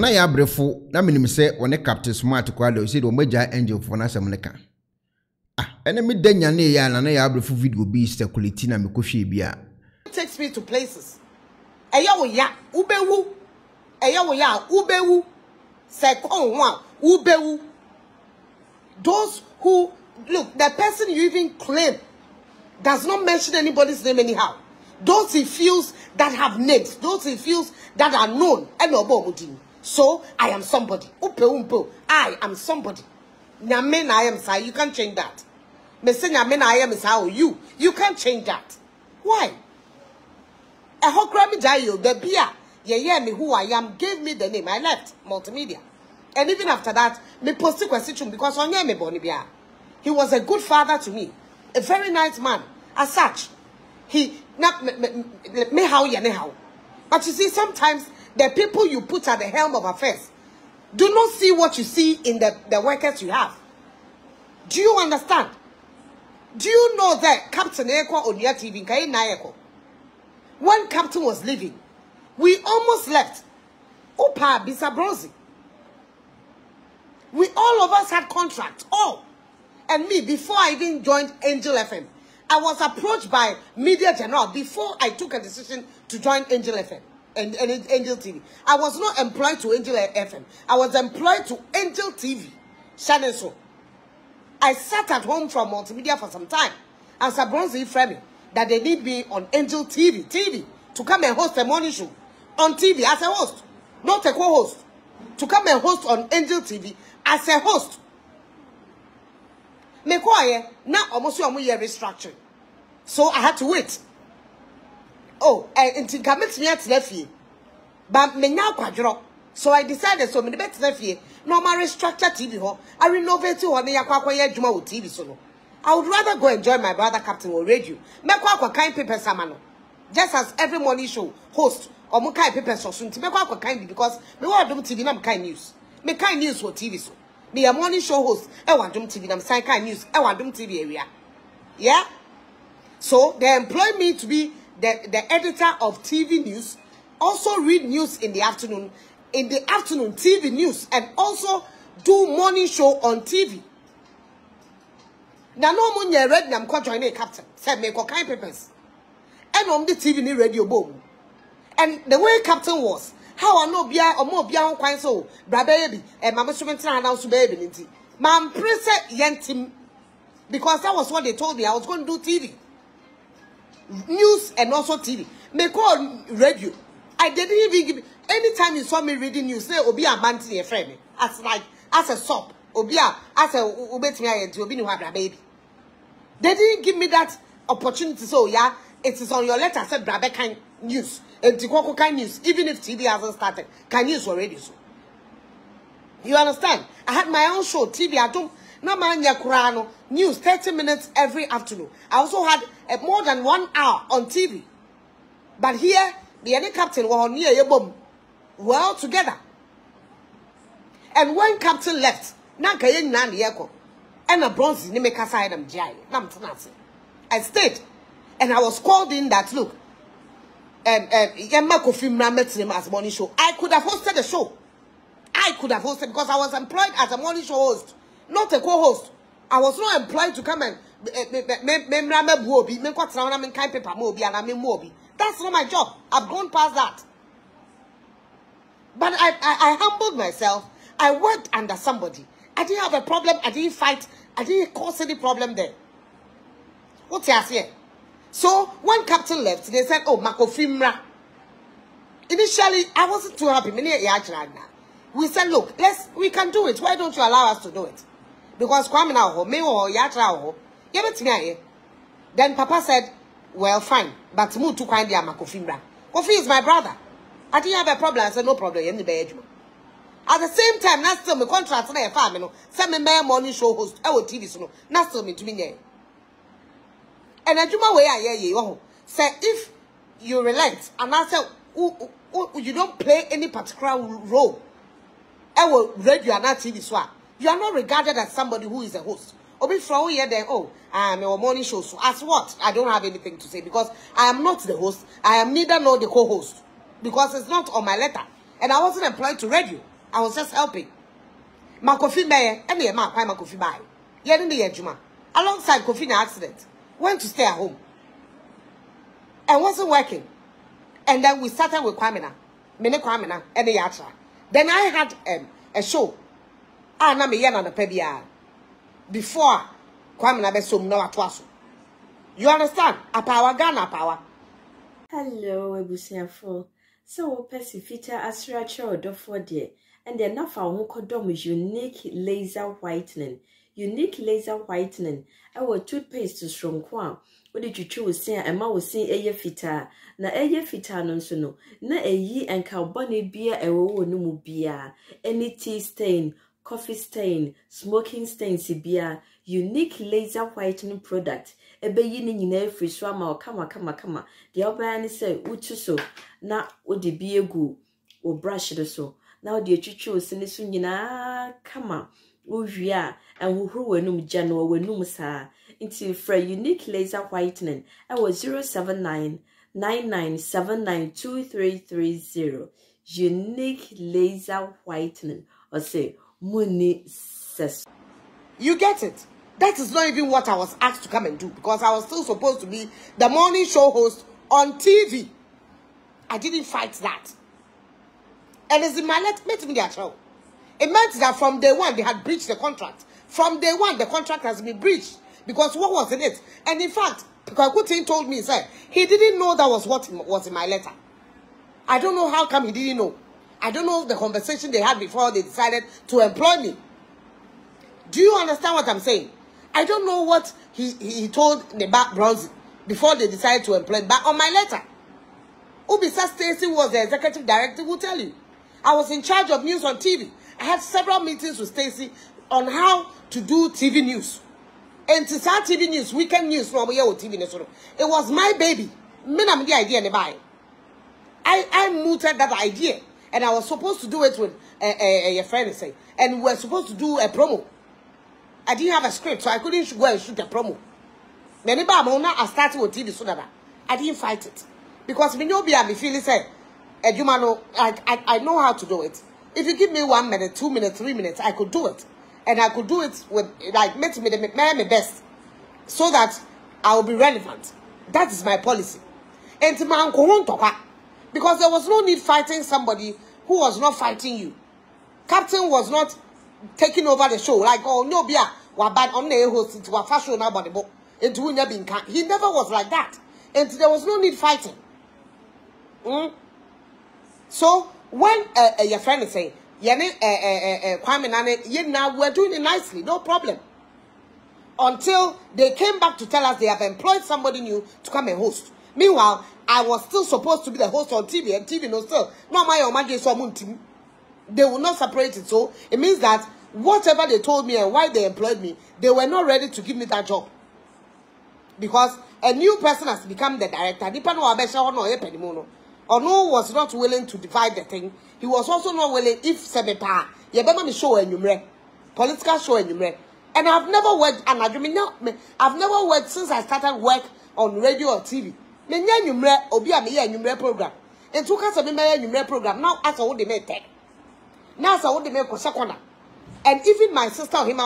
Na ya brefo na minim se wone Captain Smart kwado se do maja Angel for na semleka. Ah, ene me danya na ya na ya brefo video bi circulate na me kohwe bia. Takes me to places. Eyo ya ubewu. Eyo ya ubewu. Second one ubewu. Those who look, the person you even claim does not mention anybody's name anyhow. Those he feels that have names, those he feels that are known. So I am somebody. I am somebody. Nyamen I am sir. You can't change that. Nyamen I am is how you. You can't change that. Why? The beer, me who I am, gave me the name. I left multimedia. And even after that, me posted question because on me bonibia. He was a good father to me, a very nice man. As such, he not me how ye how. But you see, sometimes the people you put at the helm of affairs do not see what you see in the workers you have. Do you understand? Do you know that Captain Ekwa Odia TV Nayeko? When Captain was leaving, we almost left. Opa Bisabrosi. We all of us had contracts, all. And me, before I even joined Angel FM, I was approached by Media General before I took a decision to join Angel FM and Angel TV. I was not employed to Angel FM. I was employed to Angel TV, Shannon So. I sat at home from multimedia for some time. And Sabronzi framed me that they need me on Angel TV, to come and host a morning show on TV as a host, not a co-host. To come and host on Angel TV as a host. Now almost a year restructuring. So I had to wait. Oh, and commit me at nephew. But me now quadro. So I decided so many better nephew. No my restructure TV. I renovate to one juma with TV solo. I would rather go enjoy my brother Captain on radio. Mekwa kind paper samano. Just as every morning show host. Or more kind papers or soon to make up kind because me want Adom TV nam kind news. Me kind news for TV so. Me a morning show host. I want Adom TV nam sign kind news. I want Adom TV area. Yeah. So they employ me to be the editor of TV news. Also read news in the afternoon. In the afternoon TV news and also do morning show on TV. Now no money read nam ko join a captain. Said me ko kind papers. And on the TV ni radio boom. And the way Captain was, how I know Bia or more Bia on Quine so, Brababy, and Mamma Sumentan house to baby. Mam Prince Yentim, because that was what they told me. I was going to do TV. News and also TV. Me call radio. I didn't even give anytime you saw me reading news, say Obia Banti a friend. As like as a sop. Obia as a Ubet Mia and Obinu Habra baby. They didn't give me that opportunity, so yeah. It is on your letter, said Brabe kind news. And Tikoko kind news, even if TV hasn't started. Kind news already so. You understand? I had my own show, TV, I don't no man yakurano news 30 minutes every afternoon. I also had more than 1 hour on TV. But here, the any captain were on near Yebom. We're all together. And when Captain left, Nankayen Nan Yako, and a bronze Nimeka side and Jai. I stayed. And I was called in that look. Yemma Kofi met him as morning show. I could have hosted the show. I could have hosted because I was employed as a morning show host, not a co-host. I was not employed to come and that's not my job. I've gone past that. But I humbled myself. I worked under somebody. I didn't have a problem. I didn't fight. I didn't cause any problem there. What's here? So, when Captain left, they said, oh, Makofimra. Initially, I wasn't too happy. We said, look, we can do it. Why don't you allow us to do it? Because then Papa said, well, fine. But Mu took kindly Makofimra. Kofi is my brother. I didn't have a problem. I said, no problem. At the same time, that's still my contract. Send me my morning show host. I will TV soon. That's still me to me. And I do my way, say if you relent and I say you don't play any particular role, I will read you another TV swap. You are not regarded as somebody who is a host. Or before here, then oh, I'm a morning show. So as what? I don't have anything to say because I am not the host. I am neither nor the co-host because it's not on my letter. And I wasn't employed to radio. I was just helping. My Kofi Mayor, and the man, my Kofi Bay. Yet in the Juma. Alongside Kofi in an accident. Went to stay at home. And wasn't working. And then we started with Kwamina. Mene Kwamina, and the Yatra. Then I had a show. Ah, na me yen on the PBR. Before Kwamina Besum no atwaso. You understand? A power Ghana power. Hello, Ebusiafo. So Pesifita Asracha or Dofo dear, and then not for Wonkodom is unique laser whitening. Unique laser whitening. Our toothpaste to strong quam. What did you choose? Say, Emma was saying a year fitter. Na a year fitter non so no. Na a ye and carboni beer a woe no mu beer. Any tea stain, coffee stain, smoking stain, si beer. Unique laser whitening product. Ebe yini nyine free swama kama the obani say utu so na odibi egu o brush de so na odi atwitwe osini so nyina kama ohwia enhuhuru wanum jana wanum saa into free unique laser whitening I was 07999792330 unique laser whitening or say money says you get it. That is not even what I was asked to come and do because I was still supposed to be the morning show host on TV. I didn't fight that. And it's in my let me get show. It meant that from day one, they had breached the contract. From day one, the contract has been breached because what was in it? And in fact, Kakutin told me, sir, he didn't know that was what was in my letter. I don't know how come he didn't know. I don't know the conversation they had before they decided to employ me. Do you understand what I'm saying? I don't know what he told Neba Bronze before they decided to employ. But on my letter, Ubisa Stacy was the executive director who tell you. I was in charge of news on TV. I had several meetings with Stacy on how to do TV news. And to start TV news, weekend news, no, TV news. It was my baby. I mooted that idea. And I was supposed to do it with your friend. Say, and we were supposed to do a promo. I didn't have a script, so I couldn't go and shoot a promo. Many Bamona are starting with TV sooner. I didn't fight it. Because me no be a me feeling say, I know how to do it. If you give me 1 minute, 2 minutes, 3 minutes, I could do it. And I could do it with like make me the best. So that I will be relevant. That is my policy. And to my uncle won't talk. Because there was no need fighting somebody who was not fighting you. Captain was not taking over the show, like oh no, Bia, Wabad on the host into a fashion now, but he never was like that, and there was no need fighting. So, when your friend is saying, Kwame Nane, now we're doing it nicely, no problem, until they came back to tell us they have employed somebody new to come and host. Meanwhile, I was still supposed to be the host on TV, and TV no still, no, my team. They will not separate it. So it means that whatever they told me and why they employed me, they were not ready to give me that job. Because a new person has become the director. Ono was not willing to divide the thing. He was also not willing if sebepa. Yebema show enumere. Political show enumere. And I've never worked and I've never worked since I started work on radio or TV. Me nyumre obia me enumere program. It took us a enumere program. Now as all they may take. Now, I would make a second. And even my sister, him,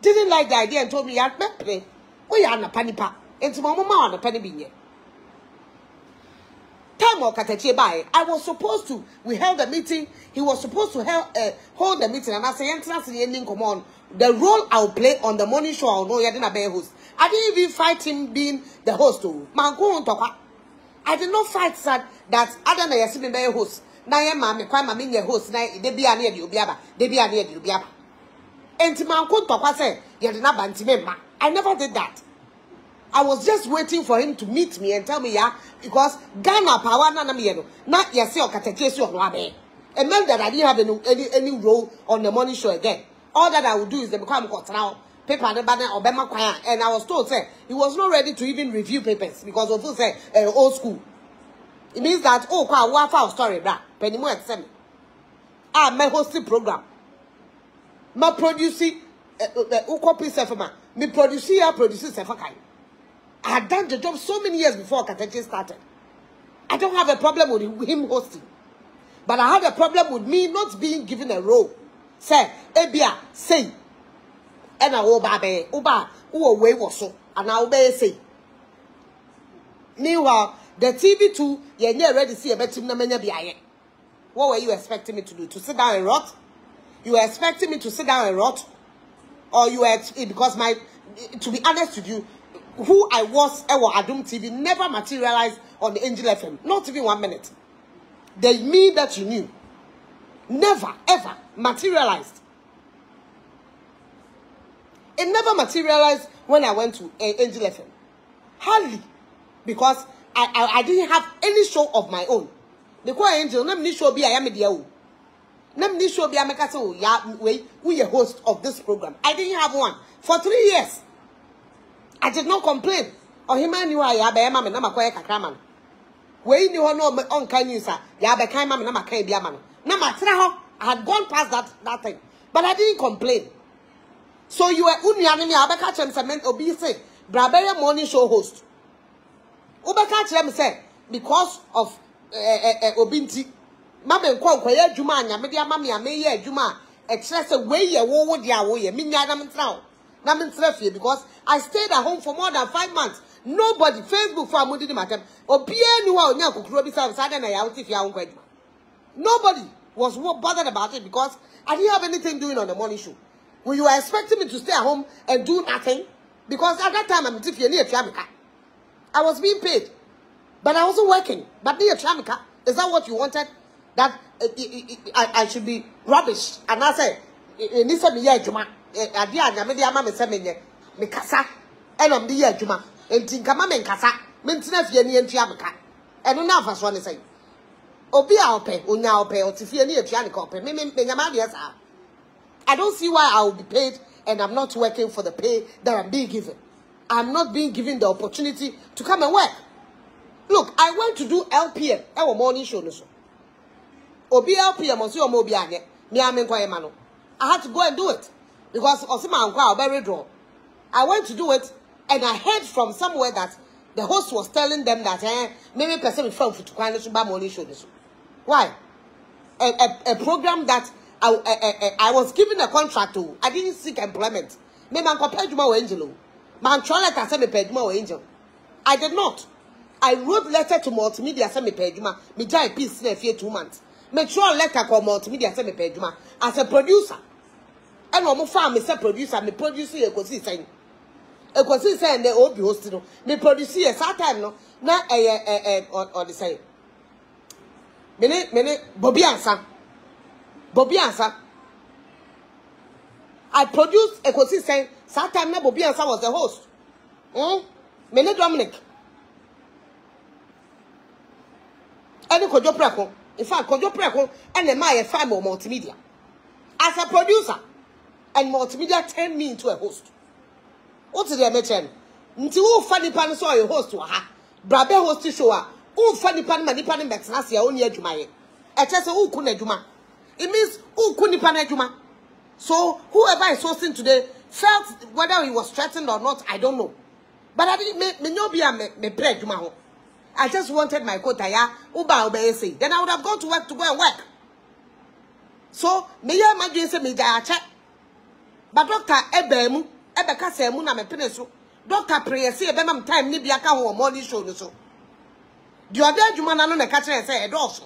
didn't like the idea and told me, I'd met play. We are a penny pack. And to my mama, a penny bean. Time or Katachibai, I was supposed to, we held a meeting. He was supposed to hold the meeting. And I said, entrance the ending, come on. The role I'll play on the morning show, I'll know you didn't be a host. I didn't even fight him being the host. I did not fight that Adam and Yasin be a host. Now, mammy, quite my mini host, they be near you, Biaba, they be near you, Biaba. And to my uncle, Papa said, you did not banty me, ma. I never did that. I was just waiting for him to meet me and tell me, yeah, because Ghana power, none of me, not yourself, Catechesu or Wabe. It meant that I didn't have any role on the morning show again. All that I would do is the become court now, paper and the banner or Bema Choir. And I was told, say, he was not ready to even review papers because of who said, old school. It means that, oh, kwa wafa story, brah. Penny more exam. Ah, my hosting program. My producing, copy sefema. Me producing, I producing sefaka. I had done the job so many years before Kateche started. I don't have a problem with him hosting. But I had a problem with me not being given a role. Say, Ebia, say. And I oba be, oba, who away was so. And I obey say. Meanwhile, the TV2, you're near ready to see a better many be I. What were you expecting me to do? To sit down and rot? You were expecting me to sit down and rot? Or you were, because my, to be honest with you, who I was at Adom TV never materialized on the Angel FM. Not even 1 minute. The me that you knew never, ever materialized. It never materialized when I went to Angel FM. Hardly. Because I didn't have any show of my own. Because Angel, let me show be I am a deal. Let me show be I make us say we a host of this program. I didn't have one for 3 years. I did not complain. Oh, him and you are Yabe, Mamma, Namakoya Kakraman. Way you know, on can you, sir? Yabe, Kama, Namakay, Yaman. Namatraho, I had gone past that thing, but I didn't complain. So you were Unyanami Abakach and Cement Obese, Braberia morning show host. Ubakach, let me say, because of Obinti, Mamma, Quaquia, Juma, Yamedia, Mammy, Amea, Juma, express a way your woe would Yawoy, Minyanam now. Because I stayed at home for more than 5 months. Nobody, Facebook for a month in my time. Nobody was bothered about it because I didn't have anything doing on the morning show. Well, you were expecting me to stay at home and do nothing because at that time I was being paid, but I wasn't working. But near Tramika, is that what you wanted? That I should be rubbish? And I said, "This is me, Juma." I don't see why I will be paid and I'm not working for the pay that I'm being given. I'm not being given the opportunity to come and work. Look, I went to do LPM. Our morning show. Obi LPM. I had to go and do it. Because I went to do it and I heard from somewhere that the host was telling them that maybe person in front of morning show. Why? A program that I was given a contract to. I didn't seek employment. I did not. I wrote letter to multimedia. Me giant piece fear 2 months. Make sure letter call multimedia as a producer. And I'm a farm, Mr. Producer, me producing a cosy saying. A cosy saying they all be hosted. Me producing a certain no, not a or the same. Many, Bobby answer. I produced a cosy saying, certain no Bobby answer was the host. Many Dominic. And you could your preco. In fact, could your preco and am I a farm or multimedia? As a producer. And multimedia turned me into a host. What did I mention? Until funny pan saw a host to her. Brabe host to show her. Oh, funny pan, many pan in Bexnasia, only a Jumae. I just say, oh, Kuna Juma. It means, oh, Kunipan Juma. So, whoever is hosting today felt whether he was threatened or not, I don't know. But I didn't, me no be a bread Juma. I just wanted my quota, ya, Uba Obese. Then I would have gone to work to go and work. So, me ya imagine say, me ya check. But Doctor Ebemu, Ebeka Semu na me peneso. Doctor Preyesi Ebema time ni biaka ho morning show no so. The other adwuma na no na ka kire say e doso.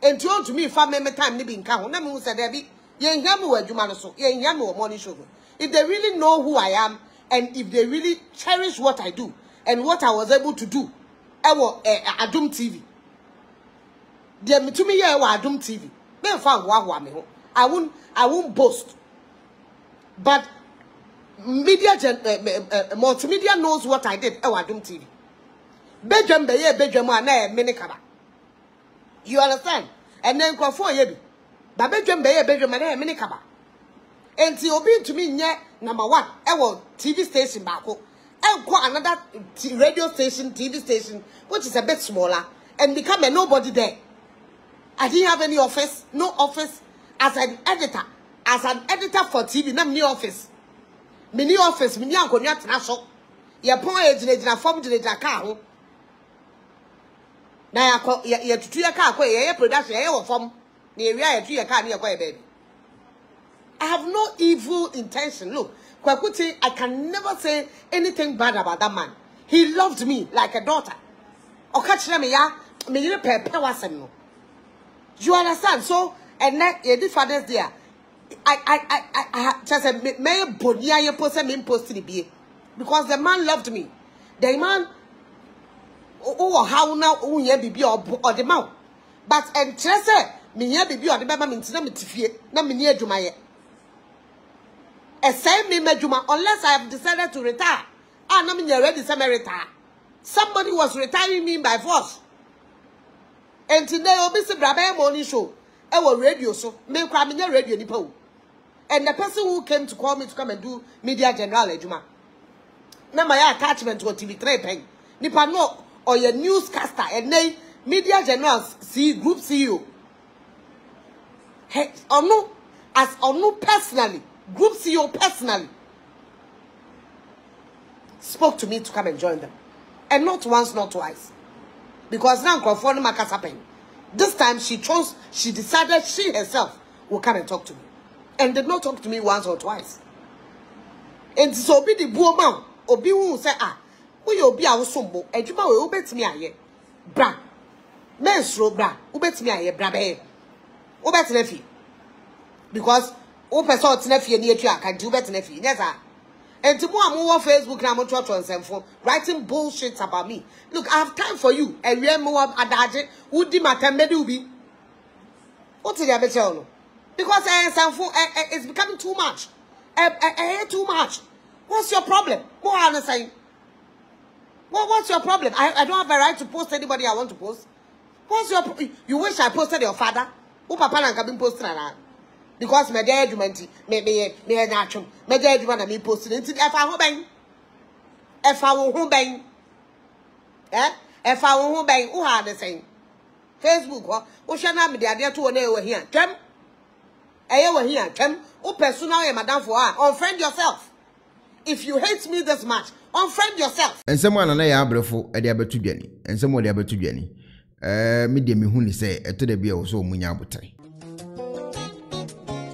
Enti on to me fa me time ni bi nka ho na me hu say da bi ye hia me adwuma no so. Ye hia me morning show. If they really know who I am and if they really cherish what I do and what I was able to do, ewo Adom TV. They me to me here ewo Adom TV. Me fa ho me ho. I won't boast. But media, multimedia knows what I did. Adom TV. Bedroom be ye bedroom na mini kaba. You understand? And then come for ye. But bedroom be ye bedroom na mini kaba. And ti obi to me nye number one. Ewo TV station bako. Ewo another radio station, TV station, which is a bit smaller, and become a nobody there. I didn't have any office, no office as an editor. As an editor for TV, na mini office. Mini office, mini ankonya tena so. Ye pon ejina form jina ka ho. Na ya ko ye tutu ye ka ko ye production ye wo form. baby. I have no evil intention. Look, Kwakuti, I can never say anything bad about that man. He loved me like a daughter. You understand? So, and then, this father's there. I just said, because the man loved me. The man, oh, how now, oh, yeah, be or the mouth. But, and just say, me, be or the baby, means not me to fear, not me near Jumaya. Same me, Juma, unless I have decided to retire. Ah, no, me already retire. Somebody was retiring me by force. And today, oh, Mr. Brabe morning show. I was radio, so me cry me radio nipo. And the person who came to call me to come and do media general, Juma. Now my attachment to TV3 peng. Nipa no or your newscaster and nay media general see group CEO. Hey, or no, as or no personally, group CEO personally spoke to me to come and join them. And not once, not twice. Because now Crawford Makasapen. This time she decided she herself will come and talk to me. And did not talk to me once or twice. And so be the boom man, Obi who say, ah, will be our sumbo, and you will bet me a bra. Men's row bra, who bet me a bra bear. O bet nephew. Because O person nephew near you, I can do bet nephew, yes, sir. And tomorrow I'm over Facebook and I'm on church on cell phone writing bullshit about me. Look, I have time for you. And we are more adage. Would the matter be? What did I tell you? Because cell phone it's becoming too much. I hear too much. What's your problem? More honest, what's your problem? I don't have a right to post anybody I want to post. What's your you wish I posted your father? Who Papa and Kabin posted around? Because my dead humanity, may natural, my dead one, I mean, posted into the FAO. FAO bang. Eh? FAO bang, who are the same? Facebook, what shall I be the idea to an hour here? Trem? A over here, Trem? Oh, personal, madame, for her. Unfriend yourself. If you hate me this much, unfriend yourself. And someone and I are beautiful at the Abertubiani, and someone the Abertubiani. Medium, who say, to the beer so munyabutari.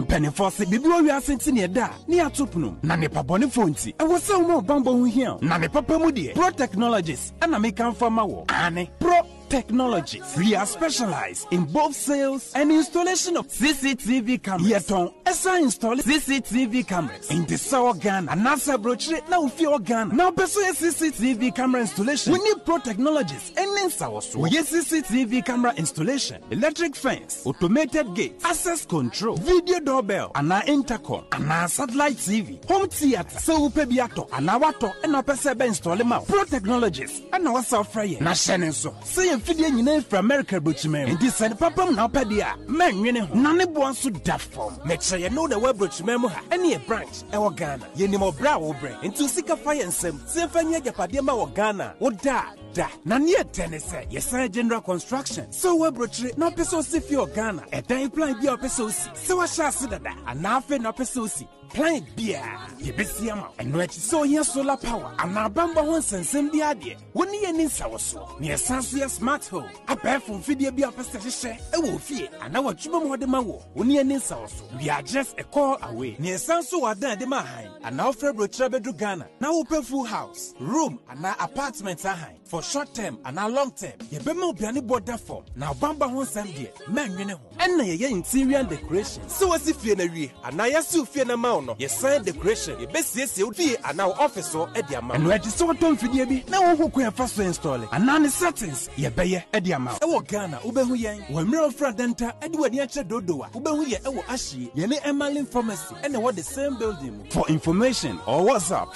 Pennyforce, be we are sent near da, near Tupnum, Nanny Pabonifonti, and was so more bamboo here, Nanny Papa Moody, Pro Technologies, and American Farmer, Annie Pro Technologies. We are specialized in both sales and installation of CCTV cameras. Yet on ESA install CCTV cameras in the Sour Ghana, and NASA brochure now fear Ghana. Now, pursue CCTV camera installation. We need Pro Technologies and Linsa also. We need CCTV camera installation, electric fence, automated gate, access control, video doorbell, and our intercom, and our satellite TV, home theater, so we pay biato, and our water, and our PCB install Pro Technologies, and our software. Nashen so. Feeding in from America, but you may decide Papa Napadia, man, you know, none of one should that form. Make sure you know the web, but you remember any branch, our Ghana, you need more brow brain, and to seek a fire and some Symphony Padima or Ghana, or da, da, Nanya Tennessee, yes, general construction. So web, but you know, Pesos if you're Ghana, a day blind your Pesos, so I shall see that, and now for no Pesos. Plant beer, you be see amount, and which so here solar power, and our bamba once and send the idea. When you need our so near Sansuya smart home, a pair from Fidia be a pastor, a wolf, and our chum or the maw, when you need our so. We are just a call away near Sansu or the Mahan, and our favorite Trebedru Ghana. Now open full house, room, and our apartments are high for short term and our long term. You be more be any border form. Now bamba once and dear, man, you know, and now your interior decoration. So as if you're a and I assume you're a yes, sir, decoration. You best yes, you'll be an officer at the amount. And we're just so done for the baby. Now, who can first install it? And none is settings. You pay at the amount. Our Ghana, Ubehuyan, when Mirror Fradenta, Edward Yacha Dodoa, Ubehuya, our Ashi, Yene Emmalin Pharmacy, and what the same building. For information or WhatsApp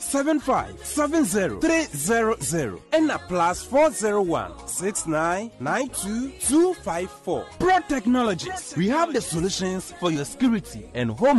401-7570-300 and a plus 401-6992-254. Pro Technologies. We have the solutions for your security and home